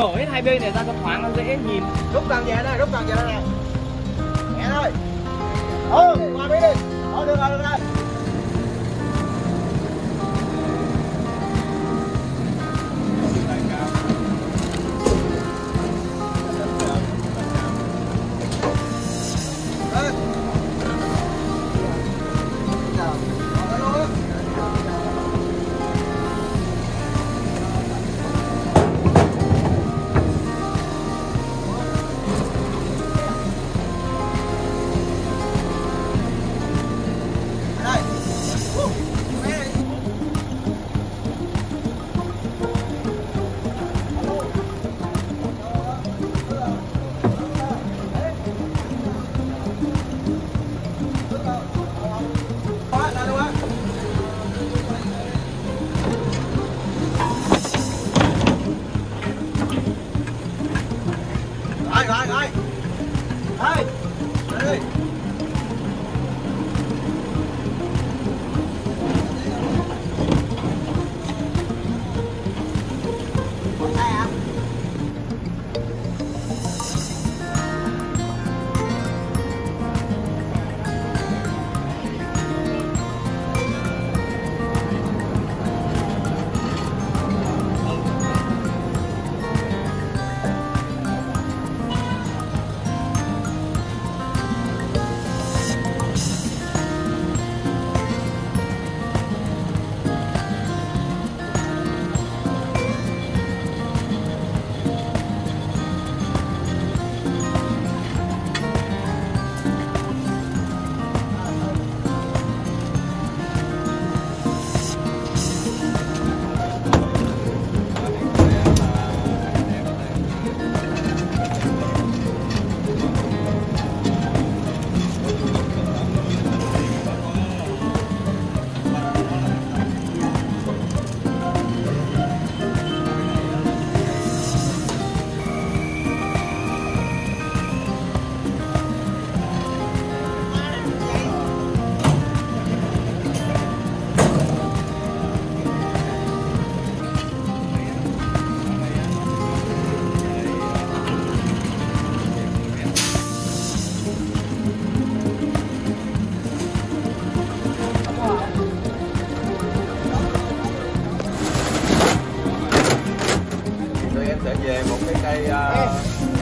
Đổ hết hai bên này ra cho thoáng nó dễ nhìn. Rút càng nhẹ đây, rút càng nhẹ đây này. Nhẹ thôi. Ừ, qua bên đi. Thôi được rồi, được rồi.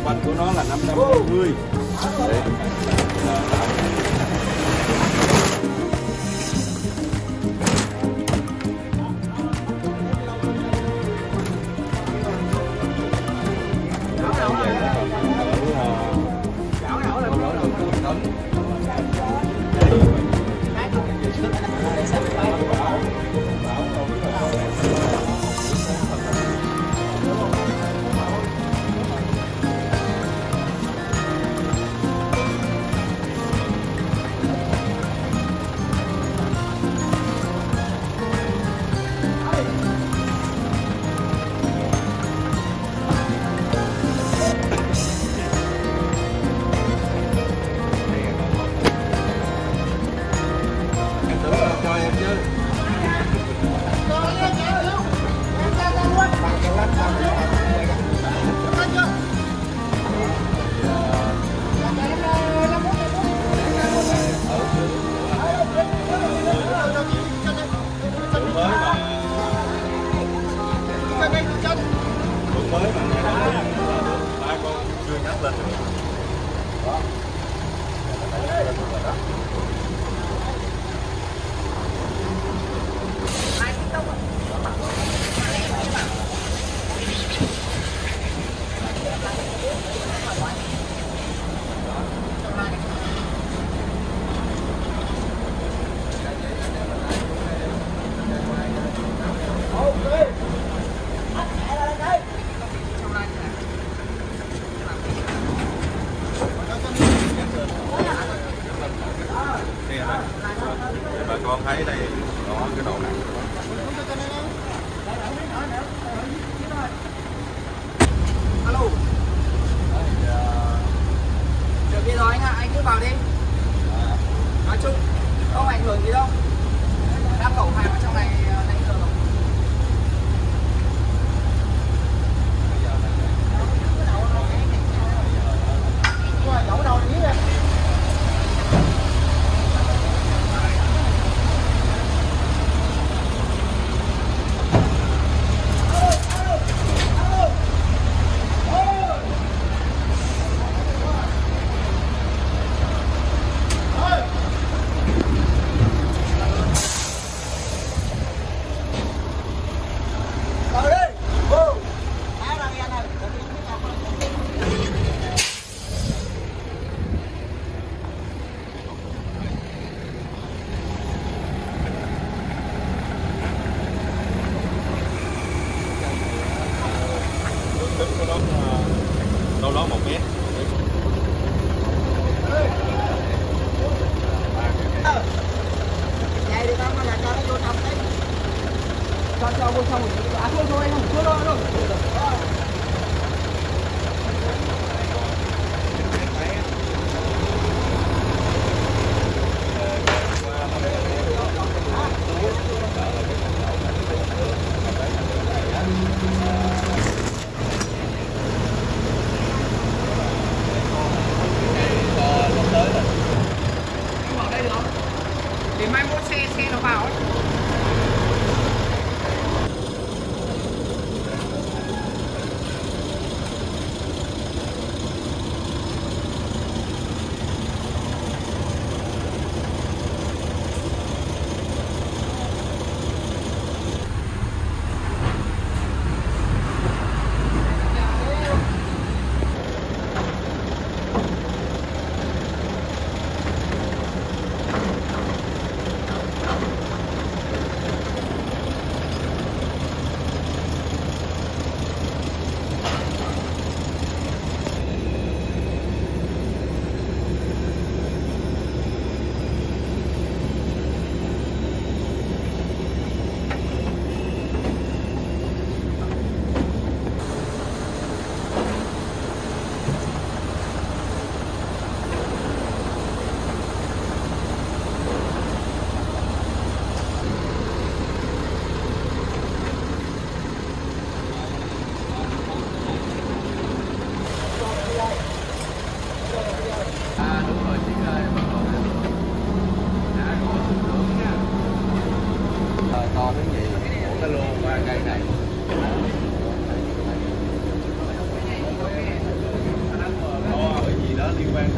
Quanh của nó là 550. Đấy.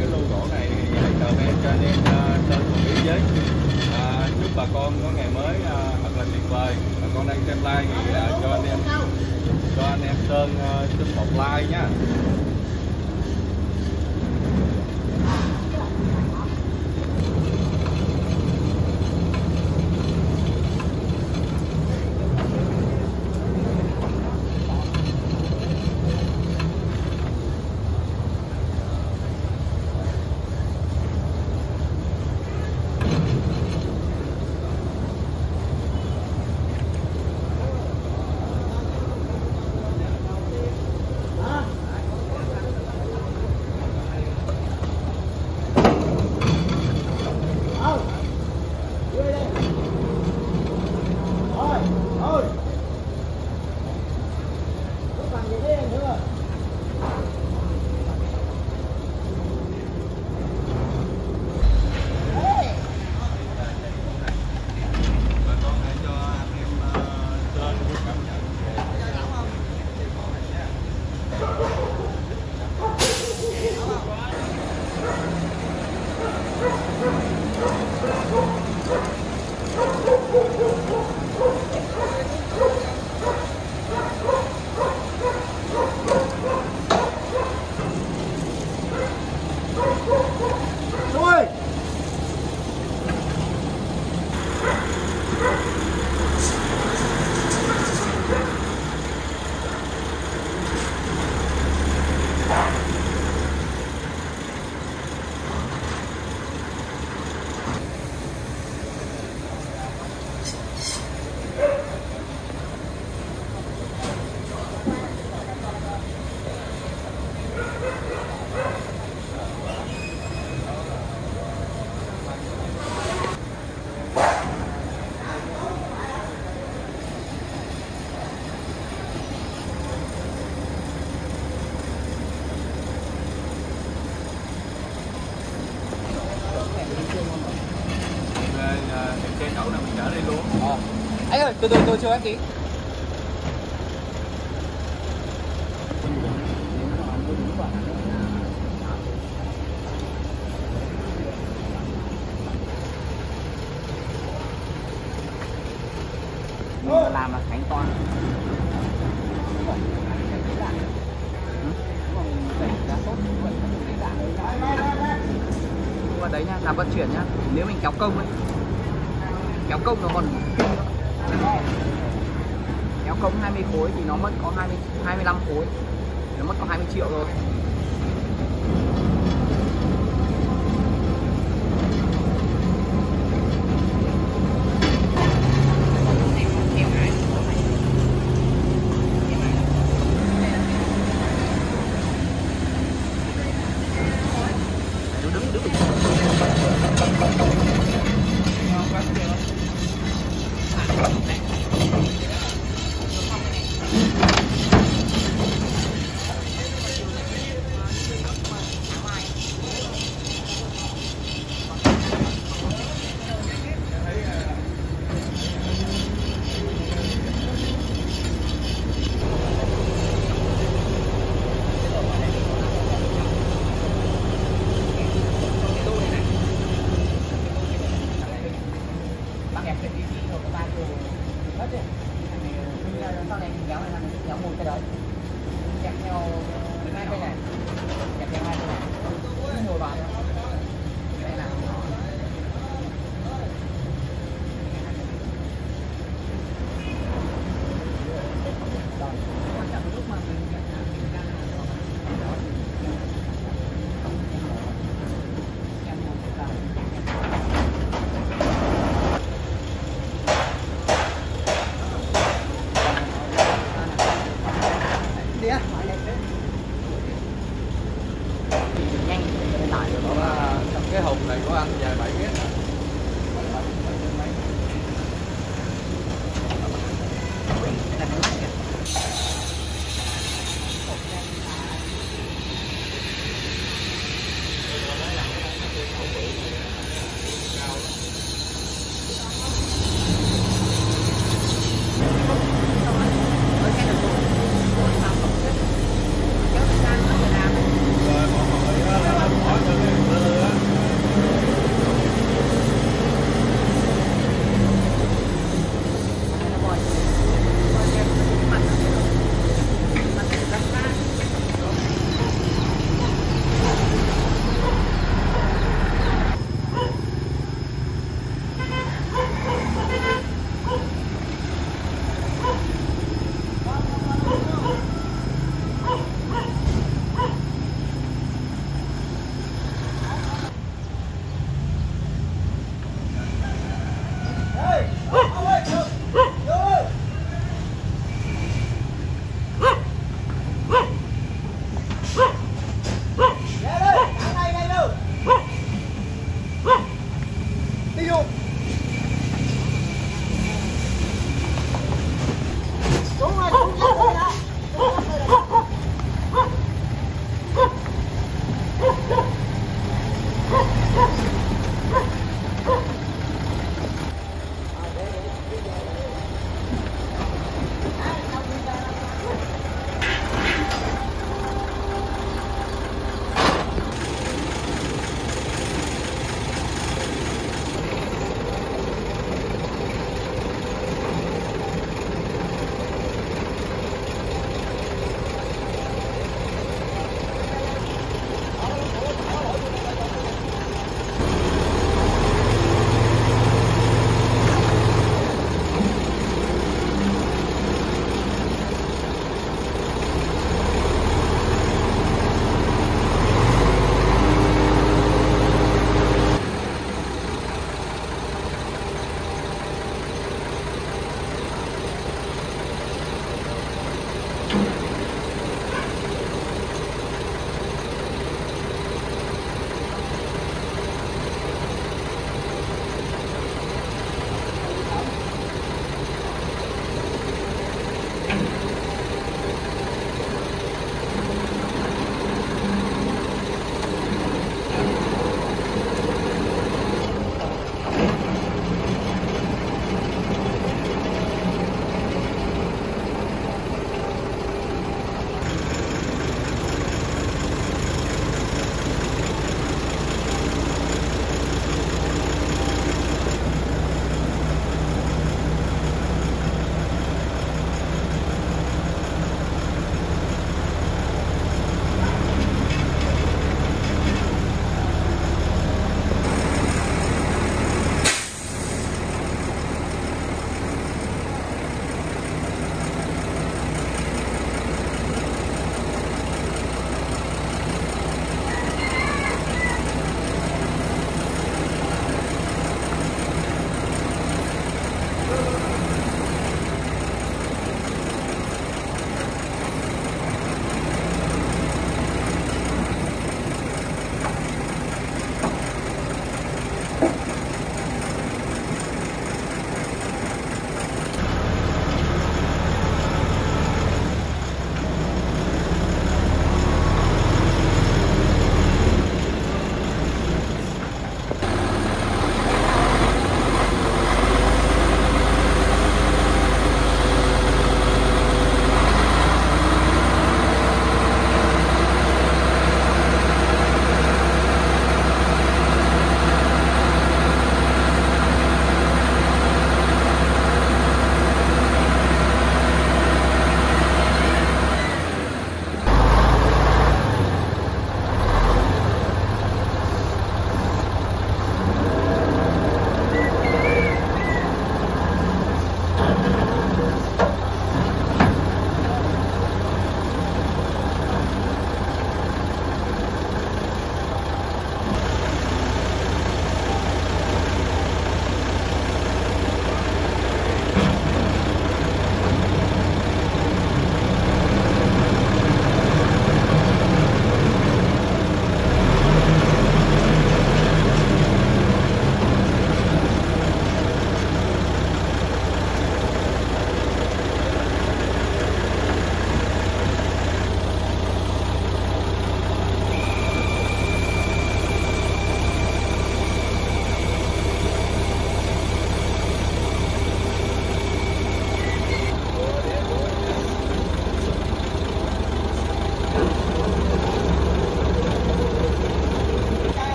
cái lô gỗ này thì tờ em cho anh em tên cùng ý giới. Chúc bà con có ngày mới thật là tuyệt vời. Bà con đang xem like thì cho anh em sơn xin một like nhá. Từ chưa anh tí. Làm là khánh toán. Và đấy nhá, làm vận chuyển nhá. Nếu mình kéo công ấy. Kéo công nó còn kéo công 20 khối thì nó mất có 25 khối, nó mất có 20 triệu rồi. Hãy subscribe cho kênh Ghiền Mì Gõ để không bỏ lỡ những video hấp dẫn.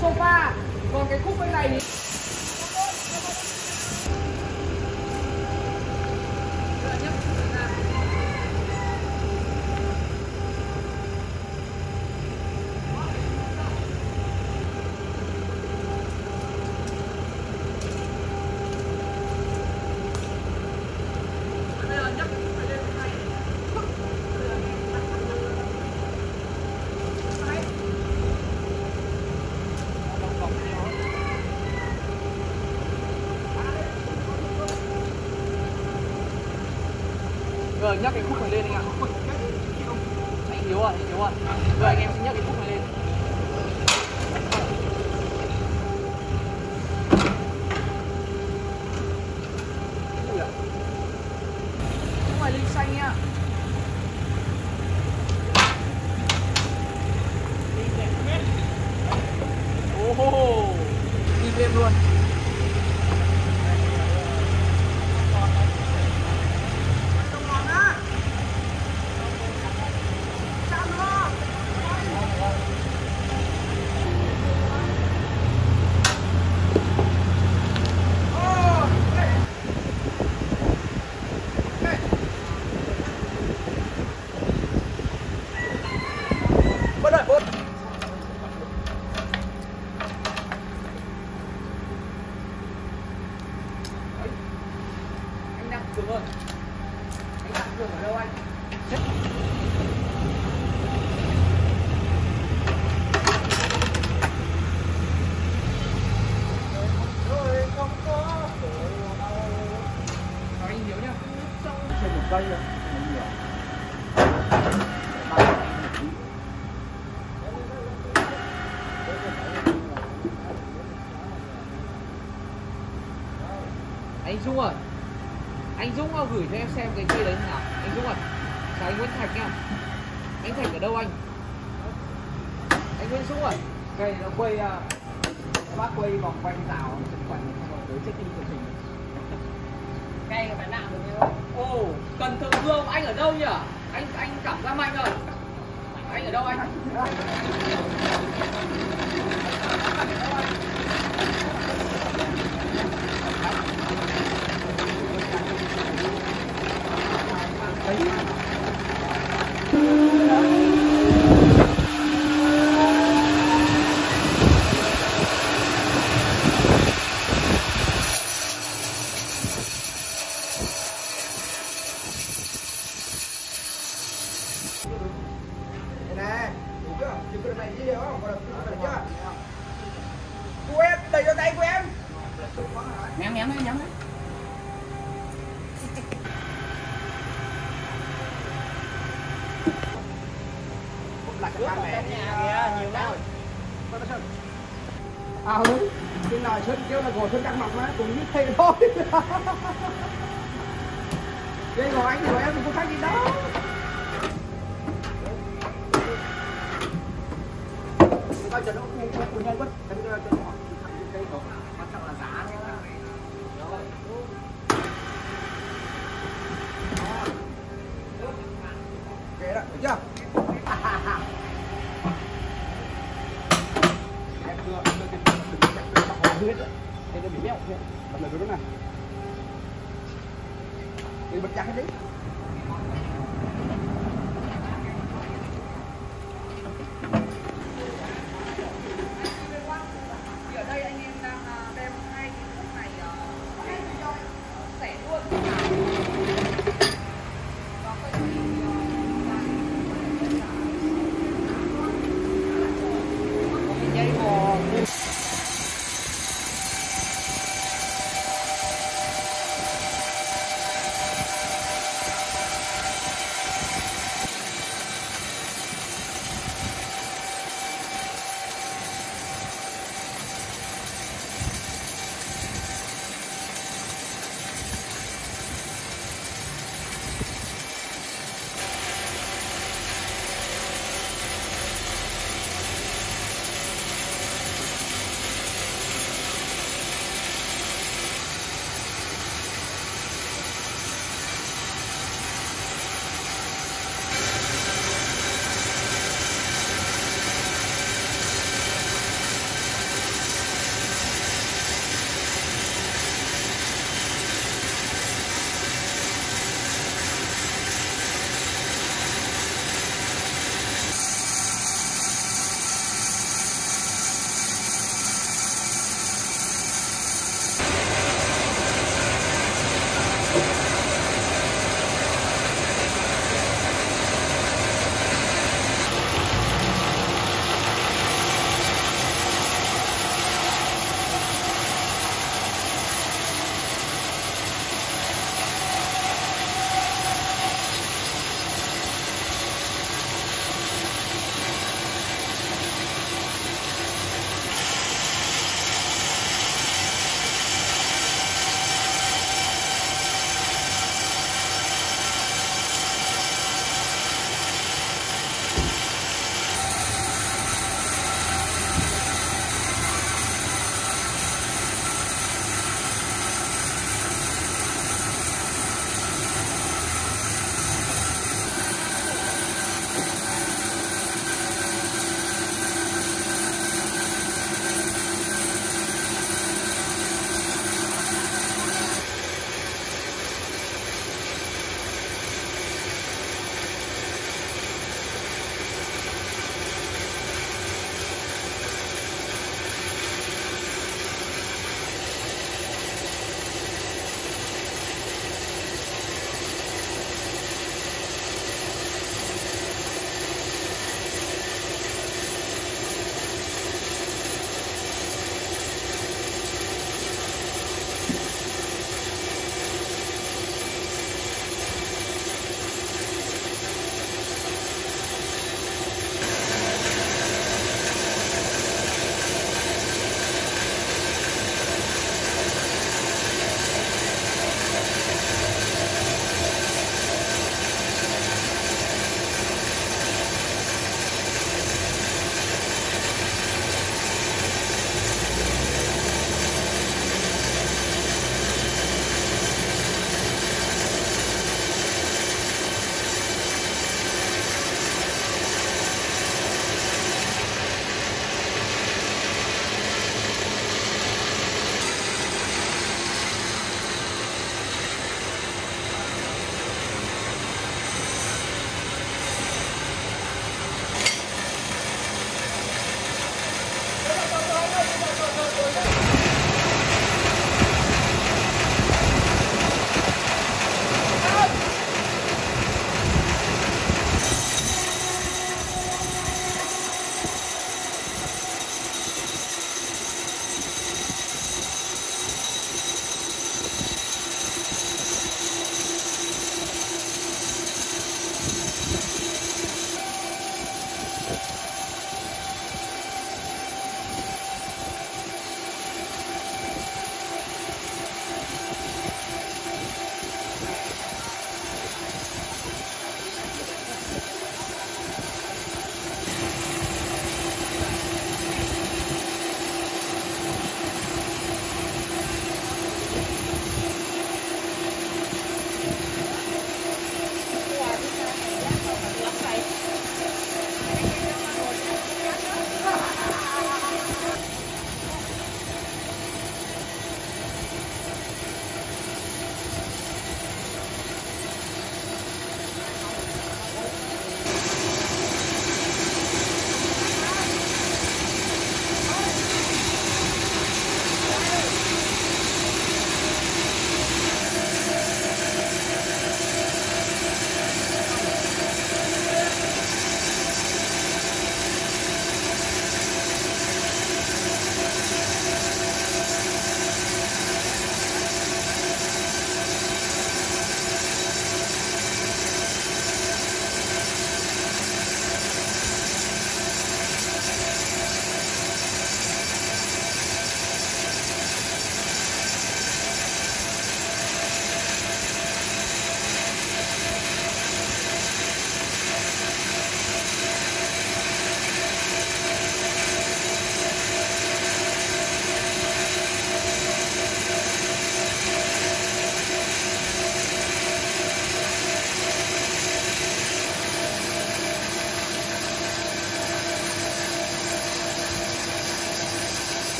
Sofa, còn cái khúc bên này thì... Rồi nhắc cái khúc này lên anh ạ. Anh Hiếu à, anh Hiếu à. Rồi anh em nhắc cái khúc này lên. Khúc này lên xanh nha. Ô, đi thêm luôn. Đúng rồi. Anh đặt đường ở đâu anh? Nói anh Hiếu nhá. Trên một cây rồi. Anh Dũng à, anh Dũng à, gửi cho em xem cái cây đấy thế nào. Anh Dũng à, chào anh Nguyễn Thạch nha. Anh Thạch ở đâu anh? Anh Nguyễn Dũng à, cây nó quay, bác quay vòng quanh rào, quanh tới check-in của mình. Cây phải nặng được không? Ồ, Cần Thượng Vương, anh ở đâu nhỉ? Anh cảm giác mạnh rồi. Anh ở đâu anh? Nhắm đấy. Lại cái bàn này nhiều lắm. À ừ, cái nồi sơn kêu là gỗ sơn căng mọc mà cũng như thế thôi. Đây ngồi anh rồi em cũng không khác gì đâu. Coi cho nó cùng nhau quất, anh cho nó cái đó. Quan trọng là giá nhá. Kệ đó, được chưa? Em đưa cái bị béo kia. Bật lửa đúng này. Đi bật chặt cái đấy.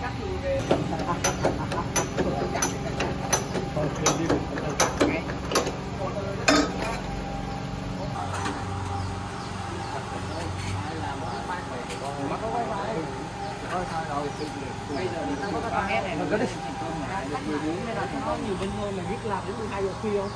Có nhiều bên ngôi mà biết làm đến 12 giờ khuya không?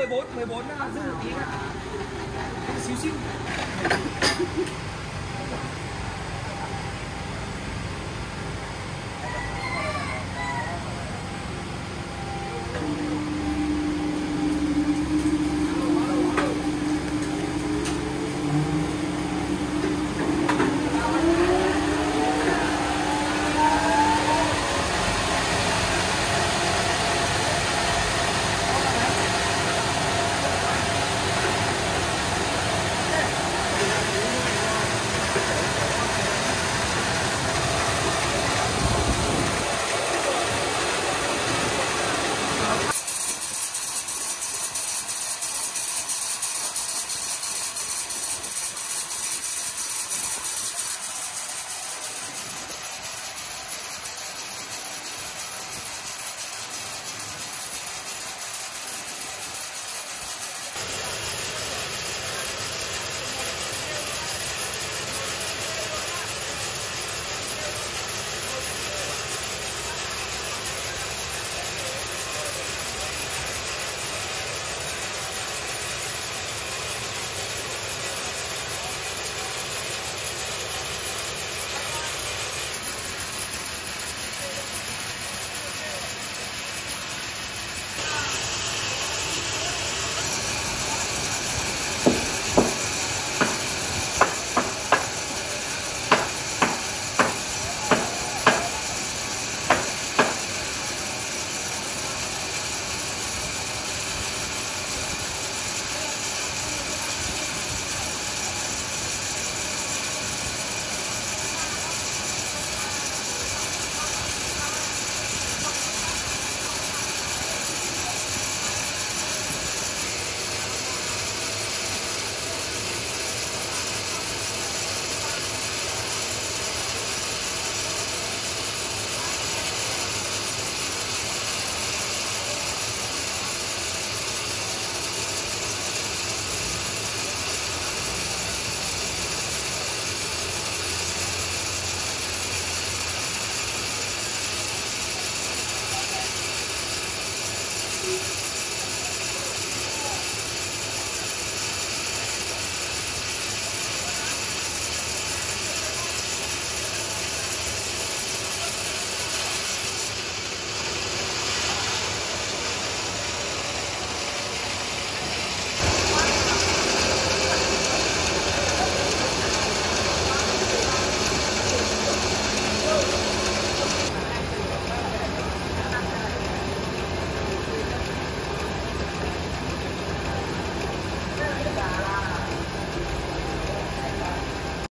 mười bốn xíu xíu